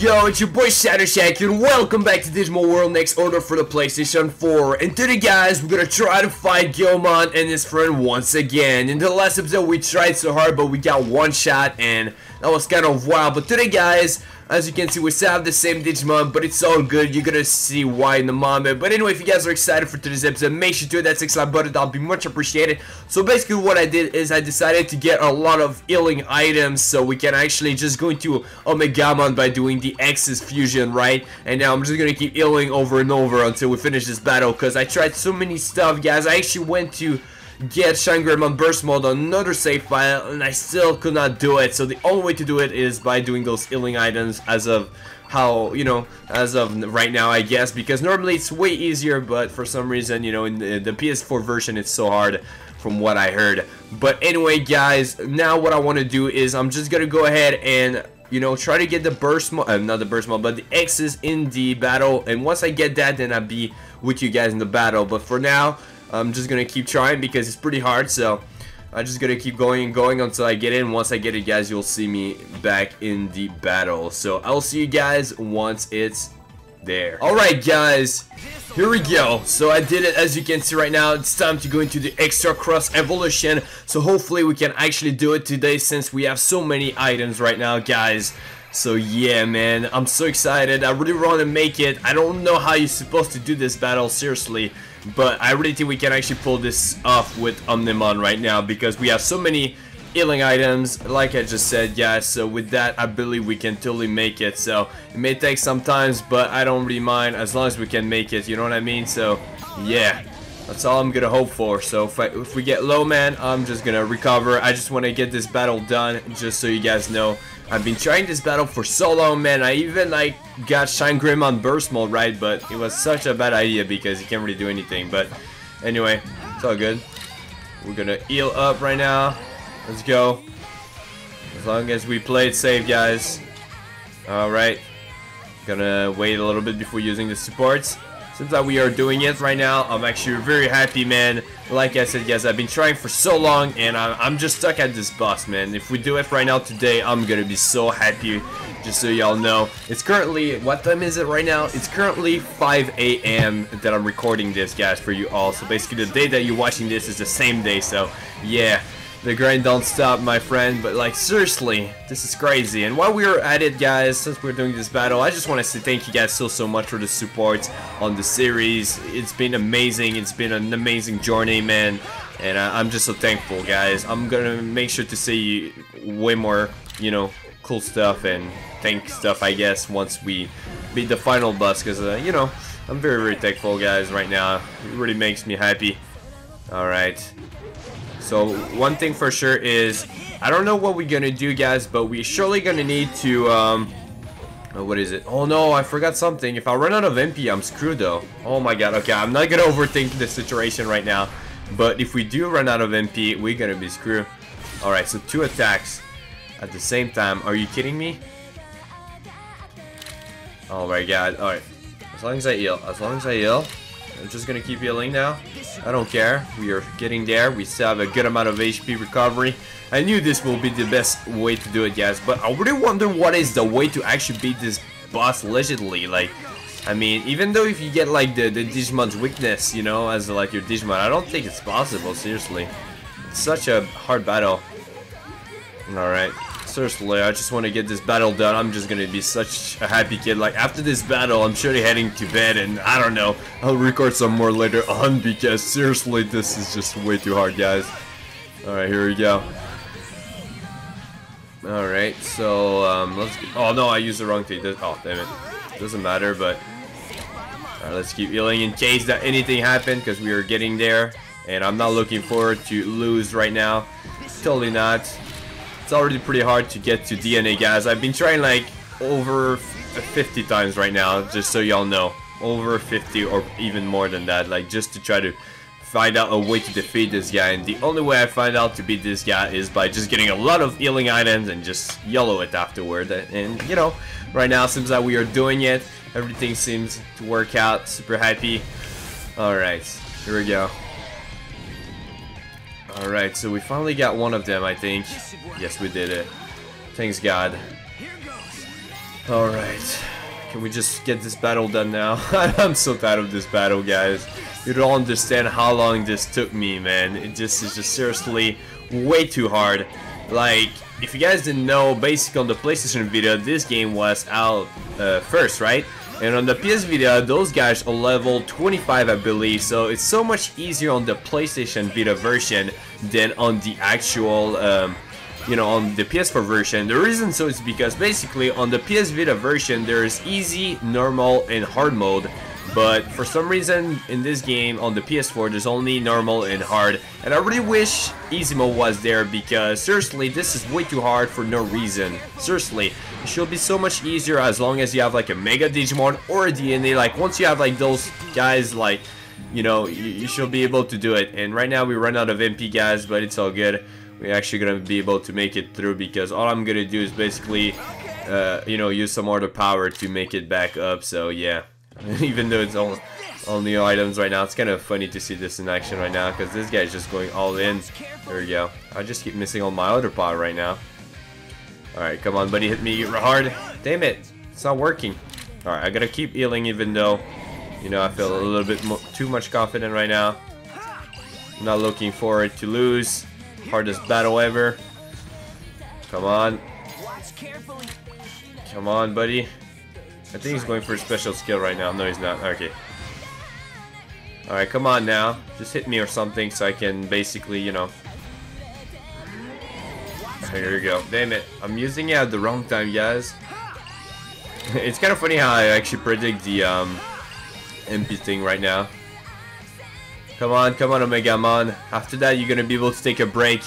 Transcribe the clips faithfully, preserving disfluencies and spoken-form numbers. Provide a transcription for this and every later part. Yo, it's your boy ShadowShack, and welcome back to Digimon World Next Order for the PlayStation four. And today, guys, we're gonna try to fight Guilmon and his friend once again. In the last episode, we tried so hard, but we got one shot, and that was kind of wild. But today, guys, as you can see, we still have the same Digimon, but it's all good. You're gonna see why in a moment. But anyway, if you guys are excited for today's episode, make sure to hit that six-like button. That'll be much appreciated. So basically, what I did is I decided to get a lot of healing items, so we can actually just go into Omega Mon by doing the X's fusion, right? And now I'm just gonna keep healing over and over until we finish this battle, because I tried so many stuff, guys. I actually went to get Shangrimon Burst Mode on another save file, and I still could not do it. So the only way to do it is by doing those healing items as of how, you know, as of right now, I guess, because normally it's way easier, but for some reason, you know, in the, the P S four version, it's so hard from what I heard. But anyway, guys, now what I want to do is I'm just gonna go ahead and, you know, try to get the burst mode, uh, not the burst mode, but the X's in the battle, and once I get that, then I'll be with you guys in the battle. But for now, I'm just gonna keep trying because it's pretty hard, so I'm just gonna keep going and going until I get it. And once I get it, guys, you'll see me back in the battle. So I'll see you guys once it's there. Alright, guys, here we go. So I did it. As you can see right now, it's time to go into the Extra Cross Evolution. So hopefully we can actually do it today, since we have so many items right now, guys. So yeah, man, I'm so excited. I really want to make it. I don't know how you're supposed to do this battle, seriously, but I really think we can actually pull this off with Omnimon right now, because we have so many healing items, like I just said, guys. So with that, I believe we can totally make it. So it may take some time, but I don't really mind as long as we can make it, you know what I mean? So yeah, that's all I'm gonna hope for. So if, I, if we get low, man, I'm just gonna recover. I just want to get this battle done, just so you guys know. I've been trying this battle for so long, man. I even like got ShineGreymon Burst Mode, right? But it was such a bad idea because you can't really do anything. But anyway, it's all good. We're gonna heal up right now. Let's go. As long as we play it safe, guys. All right. Gonna wait a little bit before using the supports. Seems like we are doing it right now. I'm actually very happy, man. Like I said, guys, I've been trying for so long, and I'm just stuck at this boss, man. If we do it right now today, I'm gonna be so happy, just so y'all know. It's currently, what time is it right now? It's currently five A M that I'm recording this, guys, for you all. So basically, the day that you're watching this is the same day, so yeah. The grind don't stop, my friend, but like, seriously, this is crazy. And while we're at it, guys, since we're doing this battle, I just want to say thank you guys so, so much for the support on the series. It's been amazing. It's been an amazing journey, man, and I I'm just so thankful, guys. I'm gonna make sure to see way more, you know, cool stuff and thank stuff, I guess, once we beat the final boss, because, uh, you know, I'm very, very thankful, guys, right now. It really makes me happy. All right. So one thing for sure is, I don't know what we're gonna do, guys, but we're surely gonna need to, um, oh, what is it? Oh no, I forgot something. If I run out of M P, I'm screwed though. Oh my god, okay, I'm not gonna overthink the situation right now, but if we do run out of M P, we're gonna be screwed. Alright, so two attacks at the same time. Are you kidding me? Oh my god, alright. As long as I heal, as long as I heal. I'm just gonna keep healing now. I don't care. We are getting there. We still have a good amount of H P recovery. I knew this will be the best way to do it, guys. But I really wonder what is the way to actually beat this boss legitimately. Like, I mean, even though if you get like the, the Digimon's weakness, you know, as like your Digimon, I don't think it's possible, seriously. It's such a hard battle. Alright. Seriously, I just want to get this battle done. I'm just gonna be such a happy kid. Like, after this battle, I'm surely heading to bed, and I don't know, I'll record some more later on, because seriously, this is just way too hard, guys. Alright, here we go. Alright, so um, let's get, oh no, I used the wrong thing. Oh, damn it. Doesn't matter, but alright, let's keep healing in case that anything happened, because we are getting there, and I'm not looking forward to lose right now. Totally not. It's already pretty hard to get to D N A, guys. I've been trying like over fifty times right now, just so y'all know, over fifty or even more than that, like, just to try to find out a way to defeat this guy. And the only way I find out to beat this guy is by just getting a lot of healing items and just YOLO it afterward. And you know, right now seems like we are doing it. Everything seems to work out. Super happy. All right, here we go. Alright, so we finally got one of them, I think. Yes, we did it. Thanks, God. Alright. Can we just get this battle done now? I'm so tired of this battle, guys. You don't understand how long this took me, man. It just is just seriously way too hard. Like, if you guys didn't know, basically on the PlayStation Vita, this game was out uh, first, right? And on the P S Vita, those guys are level twenty-five, I believe, so it's so much easier on the PlayStation Vita version than on the actual, um, you know, on the P S four version. The reason so is because basically on the P S Vita version, there's easy, normal, and hard mode. But for some reason, in this game, on the P S four, there's only normal and hard. And I really wish easy mode was there, because seriously, this is way too hard for no reason. Seriously, it should be so much easier as long as you have like a Mega Digimon or a D N A. Like, once you have like those guys, like, you know, you, you should be able to do it. And right now, we run out of M P, guys, but it's all good. We're actually going to be able to make it through, because all I'm going to do is basically, uh, you know, use some other power to make it back up. So, yeah. Even though it's all, all new items right now, it's kind of funny to see this in action right now, because this guy's just going all in. There we go. I just keep missing on my other power right now. Alright, come on, buddy, hit me hard. Damn it, it's not working. Alright, I gotta keep healing, even though, you know, I feel a little bit mo too much confident right now. Not looking forward to lose. Hardest battle ever. Come on. Come on, buddy. I think he's going for a special skill right now. No, he's not. Okay. Alright, come on now. Just hit me or something so I can basically, you know. Here we go. Damn it. I'm using it at the wrong time, guys. It's kind of funny how I actually predict the um, M P thing right now. Come on, come on, Omega Mon. After that, you're going to be able to take a break.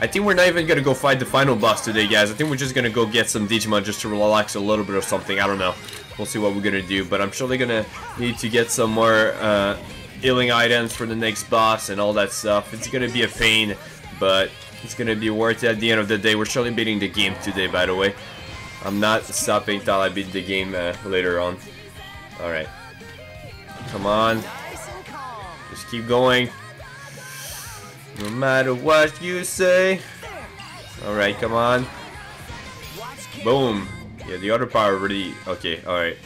I think we're not even going to go fight the final boss today, guys. I think we're just going to go get some Digimon just to relax a little bit or something. I don't know. We'll see what we're going to do. But I'm sure they're going to need to get some more uh, healing items for the next boss and all that stuff. It's going to be a pain, but it's going to be worth it at the end of the day. We're surely beating the game today, by the way. I'm not stopping till I beat the game uh, later on. Alright. Come on. Just keep going. No matter what you say. Alright, come on. Boom. Yeah, the other power really... Okay, alright.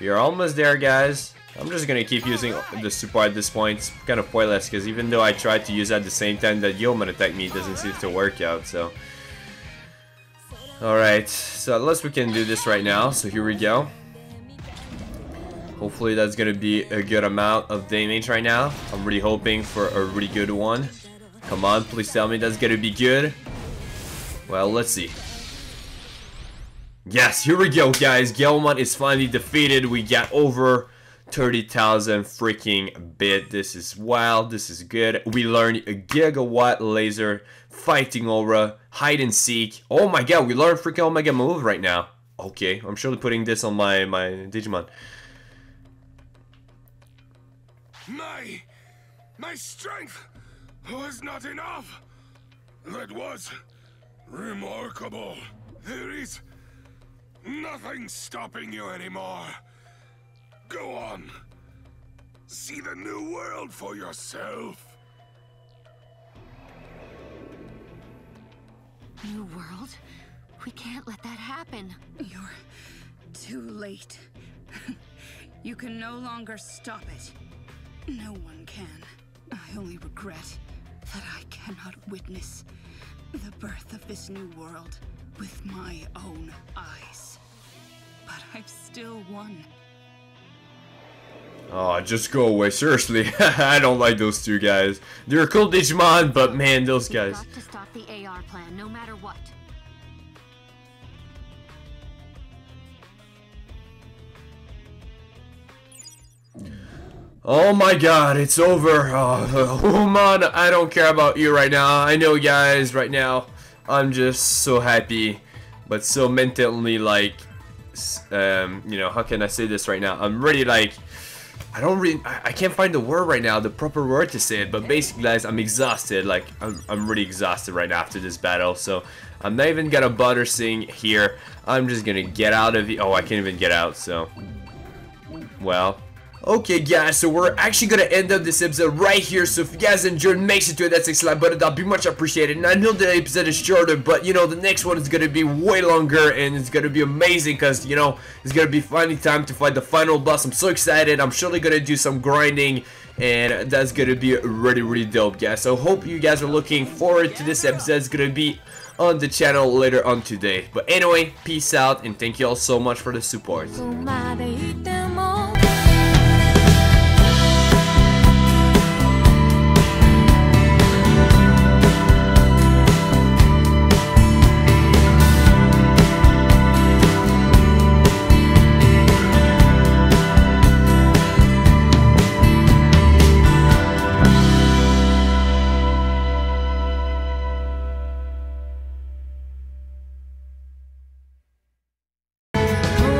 We are almost there, guys. I'm just gonna keep using the super at this point. It's kind of pointless, because even though I tried to use it at the same time that Guilmon attacked me, it doesn't seem to work out, so... Alright, so unless we can do this right now, so here we go. Hopefully that's gonna be a good amount of damage right now. I'm really hoping for a really good one. Come on, please tell me that's gonna be good. Well, let's see. Yes, here we go, guys. Guilmon is finally defeated. We got over thirty thousand freaking bit. This is wild. This is good. We learned a gigawatt laser, fighting aura, hide and seek. Oh my god, we learned freaking Omega move right now. Okay, I'm surely putting this on my, my Digimon. My... my strength was not enough. That was remarkable. There is nothing stopping you anymore. Go on. See the new world for yourself. New world? We can't let that happen. You're too late. You can no longer stop it. No one can. I only regret that I cannot witness the birth of this new world with my own eyes. But I've still won. Oh, just go away. Seriously, I don't like those two guys. They're cool Digimon, but man, those guys. You've got to stop the A R plan, no matter what. Oh my god, it's over. Oh, Guilmon, I don't care about you right now. I know, guys, right now, I'm just so happy, but so mentally, like, um, you know, how can I say this right now? I'm really, like, I don't really, I, I can't find the word right now, the proper word to say it, but basically, guys, I'm exhausted. Like, I'm, I'm really exhausted right now after this battle, so I'm not even gonna bother seeing here. I'm just gonna get out of the, oh, I can't even get out, so, well. Okay guys, so we're actually gonna end up this episode right here. So if you guys enjoyed, make sure to hit that six like button, that'll be much appreciated. And I know the episode is shorter, but you know the next one is gonna be way longer, and it's gonna be amazing because you know it's gonna be finally time to fight the final boss. I'm so excited. I'm surely gonna do some grinding, and that's gonna be really really dope guys. So hope you guys are looking forward to this episode. It's gonna be on the channel later on today, but anyway, peace out and thank you all so much for the support.